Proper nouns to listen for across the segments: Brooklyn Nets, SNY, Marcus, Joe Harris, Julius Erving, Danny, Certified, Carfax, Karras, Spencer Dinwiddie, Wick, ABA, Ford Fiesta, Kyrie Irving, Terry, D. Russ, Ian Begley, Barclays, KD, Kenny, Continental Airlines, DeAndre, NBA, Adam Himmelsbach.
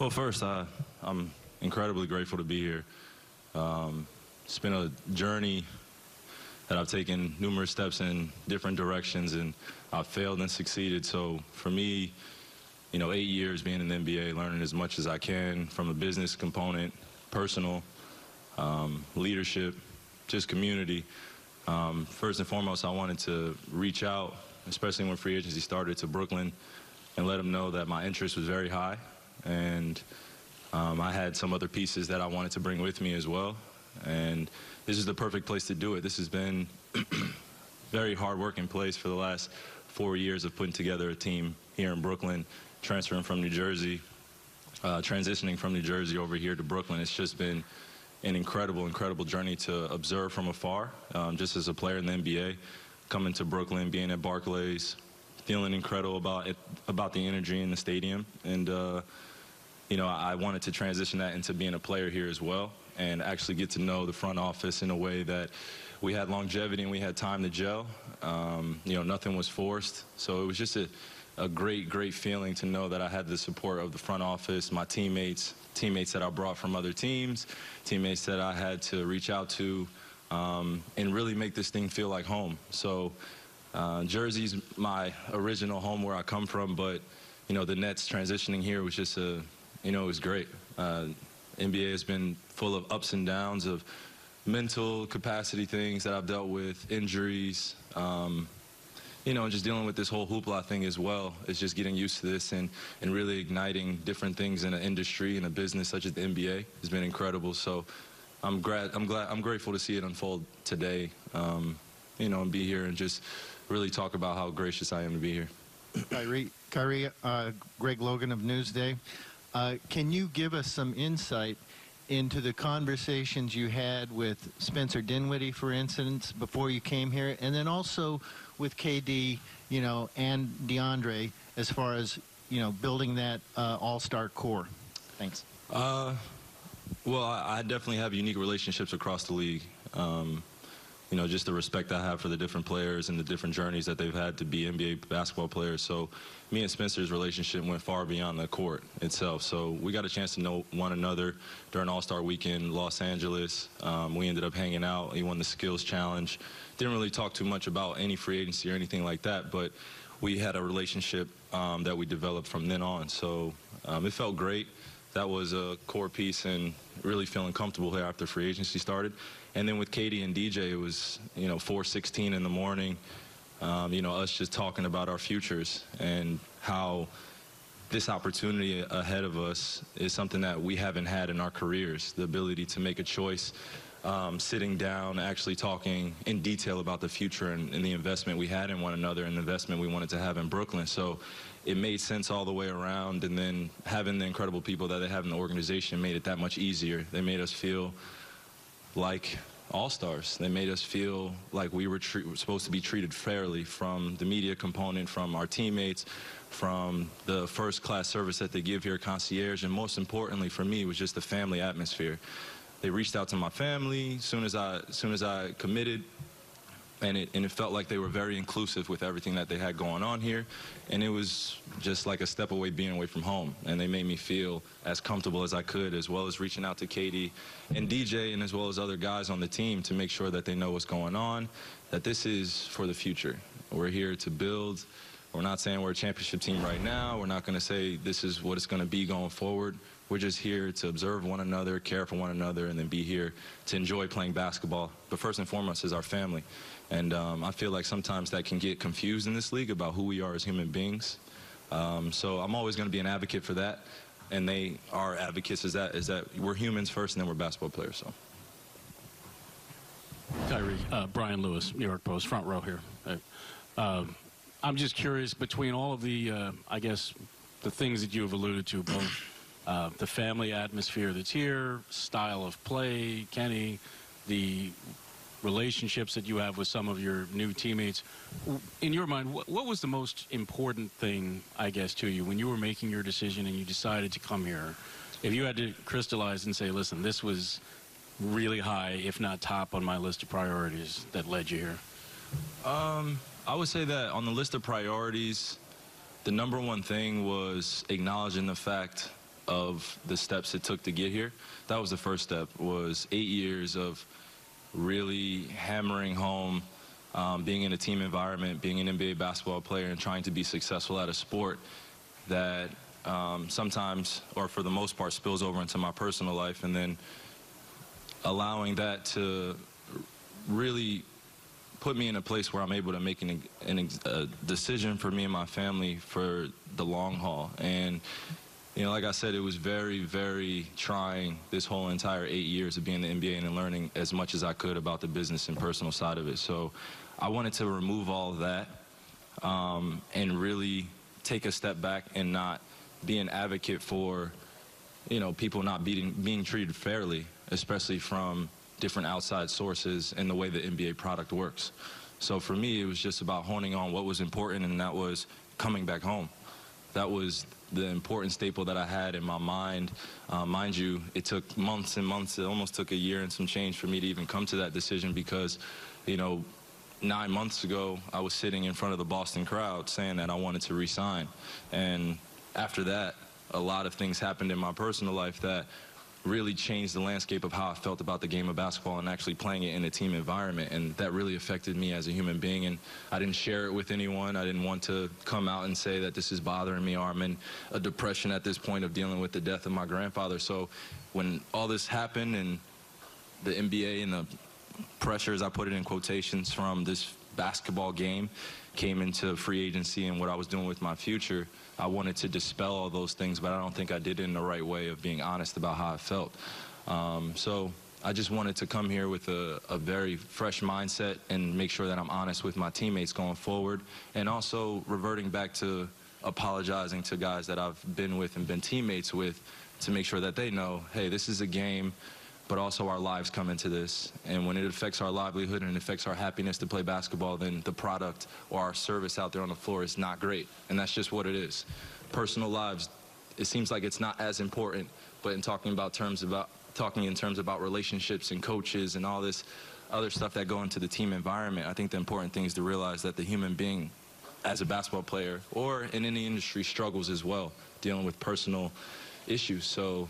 Well, first, I'm incredibly grateful to be here. It's been a journey that I've taken numerous steps in different directions, and I've failed and succeeded. So for me, you know, 8 years being in the NBA, learning as much as I can from a business component, personal, leadership, just community. First and foremost, I wanted to reach out, especially when free agency started, to Brooklyn and let them know that my interest was very high. And I had some other pieces that I wanted to bring with me as well. And this is the perfect place to do it. This has been a very hard-working place for the last 4 years of putting together a team here in Brooklyn, transferring from New Jersey, transitioning from New Jersey over here to Brooklyn. It's just been an incredible, incredible journey to observe from afar, just as a player in the NBA, coming to Brooklyn, being at Barclays, feeling incredible about it, about the energy in the stadium. And, you know, I wanted to transition that into being a player here as well and actually get to know the front office in a way that we had longevity and we had time to gel. You know, nothing was forced. So it was just a great, great feeling to know that I had the support of the front office, my teammates that I brought from other teams, teammates that I had to reach out to, and really make this thing feel like home. So Jersey's my original home where I come from, but, you know, the Nets transitioning here was just a, you know, it was great. NBA has been full of ups and downs of mental capacity things that I've dealt with, injuries, you know, and just dealing with this whole hoopla thing as well. It's just getting used to this and really igniting different things in an industry and a business such as the NBA has been incredible. So I'm grateful to see it unfold today, you know, and be here and just really talk about how gracious I am to be here. Kyrie, Greg Logan of Newsday. Can you give us some insight into the conversations you had with Spencer Dinwiddie, for instance, before you came here, and then also with KD, you know, and DeAndre, as far as, you know, building that all-star core? Thanks. Well, I definitely have unique relationships across the league. You know, just the respect I have for the different players and the different journeys that they've had to be NBA basketball players. So me and Spencer's relationship went far beyond the court itself. So we got a chance to know one another during All-Star Weekend in Los Angeles. We ended up hanging out. He won the Skills Challenge. Didn't really talk too much about any free agency or anything like that, but we had a relationship that we developed from then on. So it felt great. That was a core piece and really feeling comfortable here after free agency started. And then with KD and DJ, it was, you know, 4:16 in the morning, you know, us just talking about our futures and how this opportunity ahead of us is something that we haven't had in our careers, the ability to make a choice, sitting down, actually talking in detail about the future and the investment we had in one another and the investment we wanted to have in Brooklyn. So it made sense all the way around, and then having the incredible people that they have in the organization made it that much easier. They made us feel like all-stars. They made us feel like we were supposed to be treated fairly, from the media component, from our teammates, from the first-class service that they give here at Concierge, and most importantly for me was just the family atmosphere. They reached out to my family as soon as I committed, and it felt like they were very inclusive with everything that they had going on here, and it was just like a step away being away from home, and they made me feel as comfortable as I could, as well as reaching out to KD and DJ and as well as other guys on the team to make sure that they know what's going on, that this is for the future. We're here to build. We're not saying we're a championship team right now. We're not going to say this is what it's going to be going forward. We're just here to observe one another, care for one another, and then be here to enjoy playing basketball. But first and foremost is our family. And I feel like sometimes that can get confused in this league about who we are as human beings. So I'm always going to be an advocate for that. And they are advocates is that we're humans first and then we're basketball players. So. Kyrie, Brian Lewis, New York Post, front row here. I'm just curious, between all of the, I guess, the things that you've alluded to, both the family atmosphere that's here, style of play, Kenny, the relationships that you have with some of your new teammates. In your mind, what was the most important thing, I guess, to you when you were making your decision and you decided to come here? If you had to crystallize and say, listen, this was really high, if not top on my list of priorities that led you here. I would say that on the list of priorities, the number one thing was acknowledging the fact of the steps it took to get here. That was the first step, was 8 years of really hammering home, being in a team environment, being an NBA basketball player, and trying to be successful at a sport that sometimes, or for the most part, spills over into my personal life, and then allowing that to really put me in a place where I'm able to make a decision for me and my family for the long haul. And, you know, like I said, it was very, very trying this whole entire 8 years of being in the NBA and learning as much as I could about the business and personal side of it. So I wanted to remove all that and really take a step back and not be an advocate for, you know, people not being treated fairly, especially from different outside sources and the way the NBA product works. So for me, it was just about honing on what was important, and that was coming back home. That was the important staple that I had in my mind. Mind you, it took months and months. It almost took a year and some change for me to even come to that decision, because, you know, 9 months ago, I was sitting in front of the Boston crowd saying that I wanted to resign. And after that, a lot of things happened in my personal life that really changed the landscape of how I felt about the game of basketball and actually playing it in a team environment. And that really affected me as a human being, and I didn't share it with anyone. I didn't want to come out and say that this is bothering me, or I'm in a depression at this point of dealing with the death of my grandfather. So when all this happened and the NBA and the pressures, I put it in quotations, from this basketball game came into free agency and what I was doing with my future, I wanted to dispel all those things, but I don't think I did it in the right way of being honest about how I felt. So I just wanted to come here with a very fresh mindset and make sure that I'm honest with my teammates going forward, and also reverting back to apologizing to guys that I've been with and been teammates with, to make sure that they know, hey, this is a game, but also our lives come into this. And when it affects our livelihood and it affects our happiness to play basketball, then the product or our service out there on the floor is not great. And that's just what it is. Personal lives, it seems like it's not as important, but in talking in terms about relationships and coaches and all this other stuff that go into the team environment, I think the important thing is to realize that the human being as a basketball player or in any industry struggles as well, dealing with personal issues. So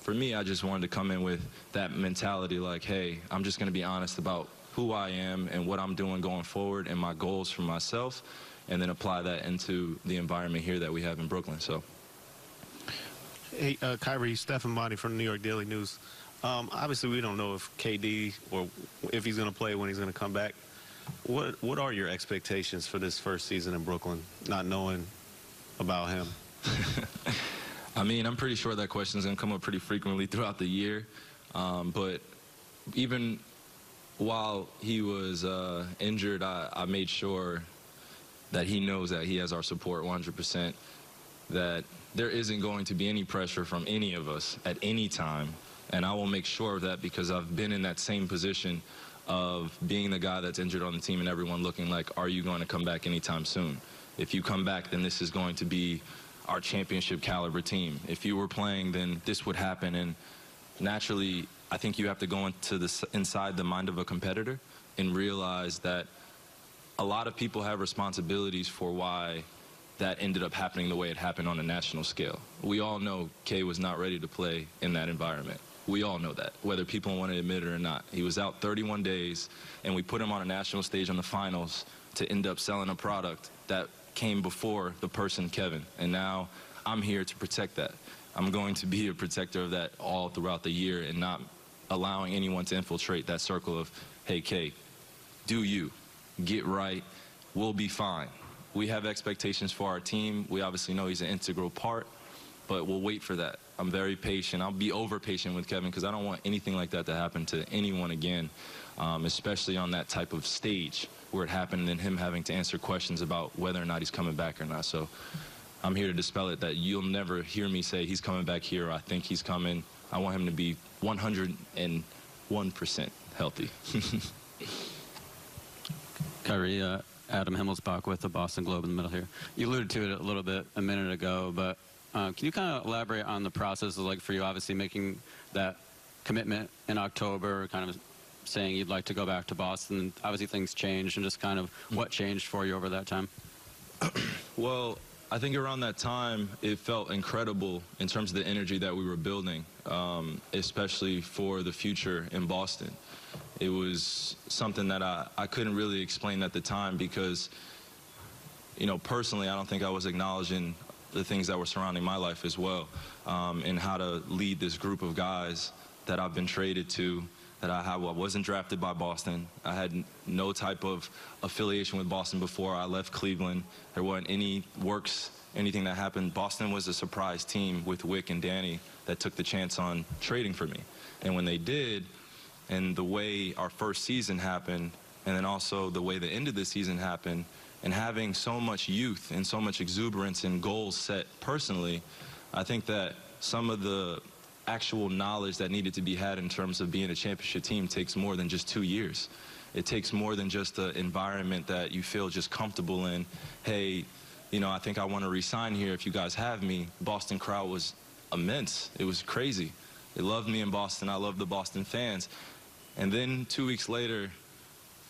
for me, I just wanted to come in with that mentality, like, hey, I'm just going to be honest about who I am and what I'm doing going forward and my goals for myself, and then apply that into the environment here that we have in Brooklyn. So, hey, Kyrie, Stephen Bonnie from New York Daily News. Obviously, we don't know if KD or if he's going to play, when he's going to come back. What are your expectations for this first season in Brooklyn, not knowing about him? I mean, I'm pretty sure that question's going to come up pretty frequently throughout the year. But even while he was injured, I made sure that he knows that he has our support 100%, that there isn't going to be any pressure from any of us at any time. And I will make sure of that, because I've been in that same position of being the guy that's injured on the team and everyone looking like, are you going to come back anytime soon? If you come back, then this is going to be our championship caliber team. If you were playing, then this would happen. And naturally, I think you have to go into the inside the mind of a competitor and realize that a lot of people have responsibilities for why that ended up happening the way it happened on a national scale. We all know K was not ready to play in that environment. We all know that, whether people want to admit it or not. He was out 31 days, and we put him on a national stage on the finals to end up selling a product that came before the person Kevin, and now I'm here to protect that. I'm going to be a protector of that all throughout the year, and not allowing anyone to infiltrate that circle of, hey, K, do you get right, we'll be fine. We have expectations for our team. We obviously know he's an integral part, but we'll wait for that. I'm very patient. I'll be over patient with Kevin, because I don't want anything like that to happen to anyone again, especially on that type of stage where it happened, and him having to answer questions about whether or not he's coming back or not. So I'm here to dispel it, that you'll never hear me say he's coming back here, or I think he's coming. I want him to be 101% healthy. Kyrie, Adam Himmelsbach with the Boston Globe in the middle here. You alluded to it a little bit a minute ago, but can you kind of elaborate on the process, like for you, obviously making that commitment in October, kind of saying you'd like to go back to Boston? Obviously things changed, and just kind of what changed for you over that time? Well, I think around that time, it felt incredible in terms of the energy that we were building, especially for the future in Boston. It was something that I couldn't really explain at the time because, you know, personally, I don't think I was acknowledging the things that were surrounding my life as well, and how to lead this group of guys that I've been traded to, that I wasn't drafted by Boston. I had no type of affiliation with Boston before I left Cleveland. There weren't any works, anything that happened. Boston was a surprise team with Wick and Danny that took the chance on trading for me. And when they did, and the way our first season happened, and then also the way the end of the season happened, and having so much youth and so much exuberance and goals set personally, I think that some of the actual knowledge that needed to be had in terms of being a championship team takes more than just 2 years. It takes more than just an environment that you feel just comfortable in. Hey, you know, I think I want to resign here if you guys have me. Boston crowd was immense. It was crazy. They loved me in Boston. I loved the Boston fans. And then 2 weeks later,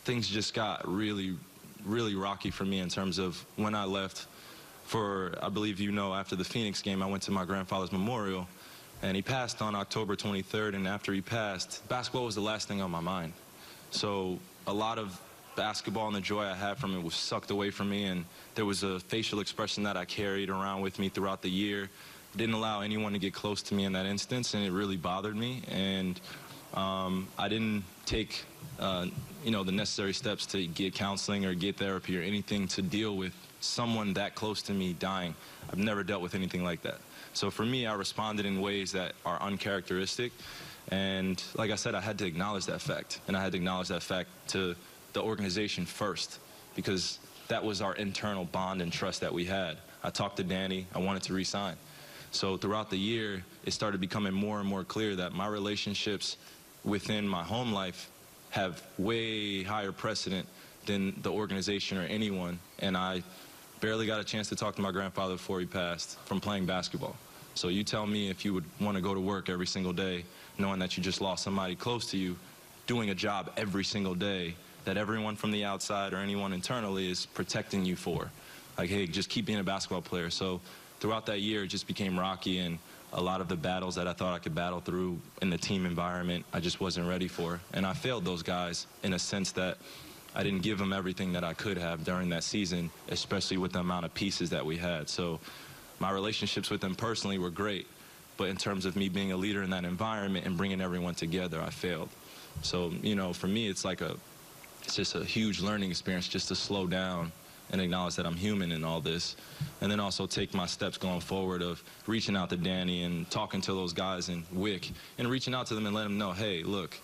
things just got really, really rocky for me in terms of when I left for, I believe you know, after the Phoenix game, I went to my grandfather's memorial. And he passed on October 23rd, and after he passed, basketball was the last thing on my mind. So a lot of basketball and the joy I had from it was sucked away from me, and there was a facial expression that I carried around with me throughout the year. Didn't allow anyone to get close to me in that instance, and it really bothered me. And I didn't take, you know, the necessary steps to get counseling or get therapy or anything to deal with someone that close to me dying. I've never dealt with anything like that. So for me, I responded in ways that are uncharacteristic. And like I said, I had to acknowledge that fact. And I had to acknowledge that fact to the organization first, because that was our internal bond and trust that we had. I talked to Danny. I wanted to resign. So throughout the year, it started becoming more and more clear that my relationships within my home life have way higher precedent than the organization or anyone. And I barely got a chance to talk to my grandfather before he passed from playing basketball. So you tell me if you would want to go to work every single day knowing that you just lost somebody close to you, doing a job every single day that everyone from the outside or anyone internally is protecting you for. Like, hey, just keep being a basketball player. So throughout that year, it just became rocky, and a lot of the battles that I thought I could battle through in the team environment, I just wasn't ready for. And I failed those guys in a sense that I didn't give them everything that I could have during that season, especially with the amount of pieces that we had. So my relationships with them personally were great, but in terms of me being a leader in that environment and bringing everyone together, I failed. So, you know, for me, it's like it's just a huge learning experience just to slow down and acknowledge that I'm human in all this, and then also take my steps going forward of reaching out to Danny and talking to those guys in Wick and reaching out to them and letting them know, hey, look,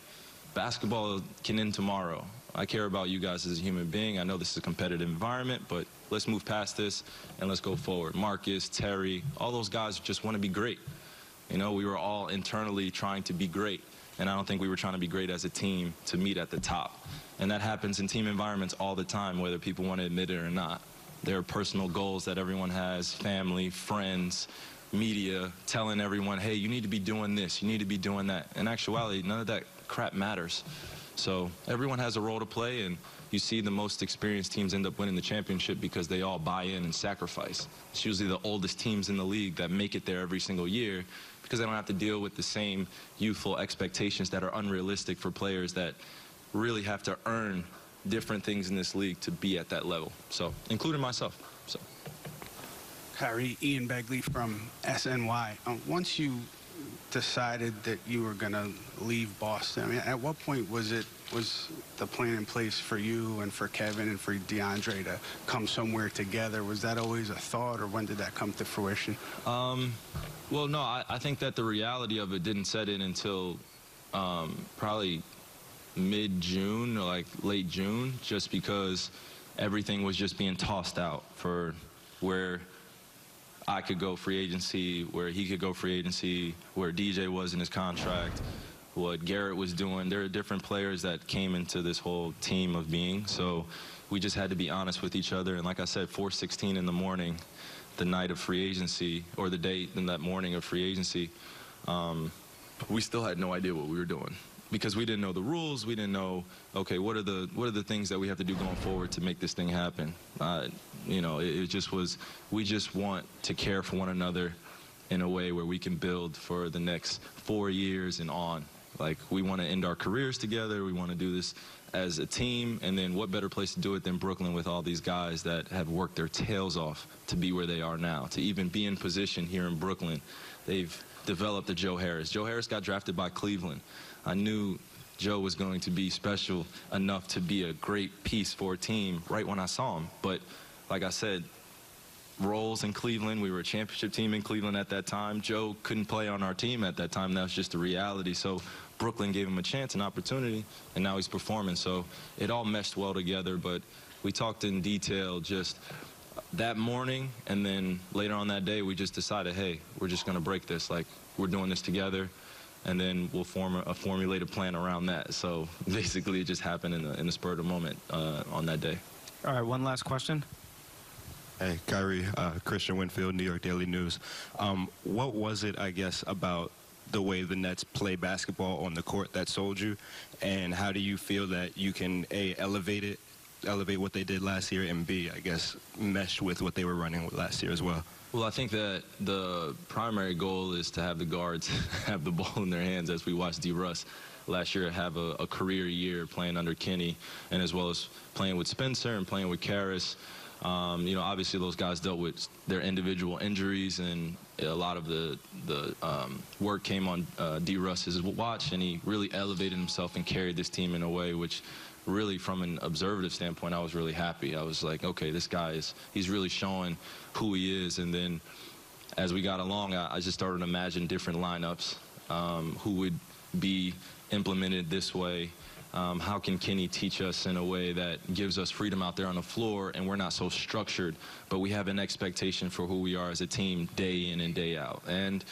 basketball can end tomorrow. I care about you guys as a human being. I know this is a competitive environment, but let's move past this and let's go forward. Marcus, Terry, all those guys just want to be great. You know, we were all internally trying to be great, and I don't think we were trying to be great as a team to meet at the top. And that happens in team environments all the time, whether people want to admit it or not. There are personal goals that everyone has, family, friends, media, telling everyone, hey, you need to be doing this, you need to be doing that. In actuality, none of that crap matters. So everyone has a role to play, and you see the most experienced teams end up winning the championship because they all buy in and sacrifice. It's usually the oldest teams in the league that make it there every single year because they don't have to deal with the same youthful expectations that are unrealistic for players that really have to earn different things in this league to be at that level. So, including myself. So, Kyrie, Ian Begley from SNY. Once you decided that you were going to leave Boston, I mean, at what point was the plan in place for you and for Kevin and for DeAndre to come somewhere together? Was that always a thought, or when did that come to fruition? Well, no, I think that the reality of it didn't set in until probably mid-June or like late June, just because everything was just being tossed out for where I could go free agency, where he could go free agency, where DJ was in his contract, what Garrett was doing. There are different players that came into this whole team of being. So we just had to be honest with each other. And like I said, 4:16 in the morning, the night of free agency, or the day in that morning of free agency, we still had no idea what we were doing. because we didn't know the rules. We didn't know, okay, what are the things that we have to do going forward to make this thing happen? You know, it just was, we just want to care for one another in a way where we can build for the next 4 years and on. Like, we want to end our careers together. We want to do this as a team. And then what better place to do it than Brooklyn with all these guys that have worked their tails off to be where they are now, to even be in position here in Brooklyn. They've developed a Joe Harris. Joe Harris got drafted by Cleveland. I knew Joe was going to be special enough to be a great piece for a team right when I saw him. But like I said, roles in Cleveland, we were a championship team in Cleveland at that time. Joe couldn't play on our team at that time. That was just the reality. So Brooklyn gave him a chance, an opportunity, and now he's performing. So it all meshed well together, but we talked in detail just that morning, and then later on that day we just decided, hey, we're just going to break this. Like, we're doing this together, and then we'll form a formulated plan around that. So basically it just happened in the spur of the moment on that day. All right, one last question. Hey, Kyrie, Christian Winfield, New York Daily News. What was it, I guess, about the way the Nets play basketball on the court that sold you? And how do you feel that you can, A, elevate what they did last year, and B, I guess, mesh with what they were running with last year as well? Well, I think that the primary goal is to have the guards have the ball in their hands, as we watched D. Russ last year have a career year playing under Kenny, and as well as playing with Spencer and playing with Karras. You know, obviously those guys dealt with their individual injuries, and a lot of the work came on D. Russ's watch, and he really elevated himself and carried this team in a way which really, from an observative standpoint, I was really happy. I was like, okay, this guy is, he's really showing who he is. And then as we got along, I just started to imagine different lineups, who would be implemented this way. How can Kenny teach us in a way that gives us freedom out there on the floor, and we're not so structured, but we have an expectation for who we are as a team day in and day out. And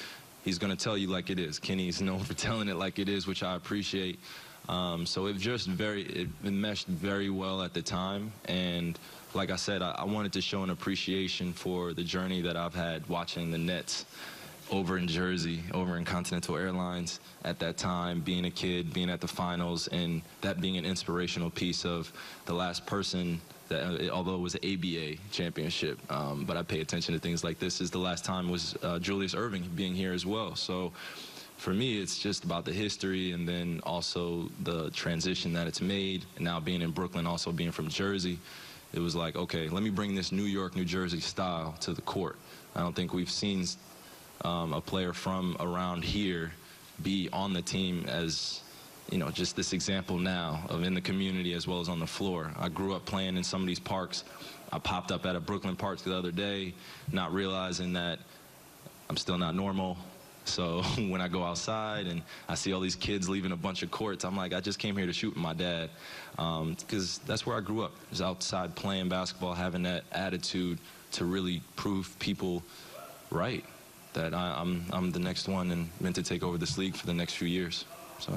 he's going to tell you like it is. Kenny's known for telling it like it is, which I appreciate. So it just it meshed very well at the time. And like I said, I wanted to show an appreciation for the journey that I've had watching the Nets over in Jersey, over in Continental Airlines at that time, being a kid, being at the finals, and that being an inspirational piece of the last person that, although it was an ABA championship, but I pay attention to things like this, is the last time was Julius Erving being here as well. So for me, it's just about the history, and then also the transition that it's made, and now being in Brooklyn, also being from Jersey. It was like, okay, let me bring this New York, New Jersey style to the court. I don't think we've seen a player from around here be on the team as, you know, just this example now of in the community as well as on the floor. I grew up playing in some of these parks. I popped up at a Brooklyn park the other day, not realizing that I'm still not normal. So when I go outside and I see all these kids leaving a bunch of courts, I'm like, I just came here to shoot with my dad, because that's where I grew up, is outside playing basketball, having that attitude to really prove people right, that I'm the next one and meant to take over this league for the next few years. So.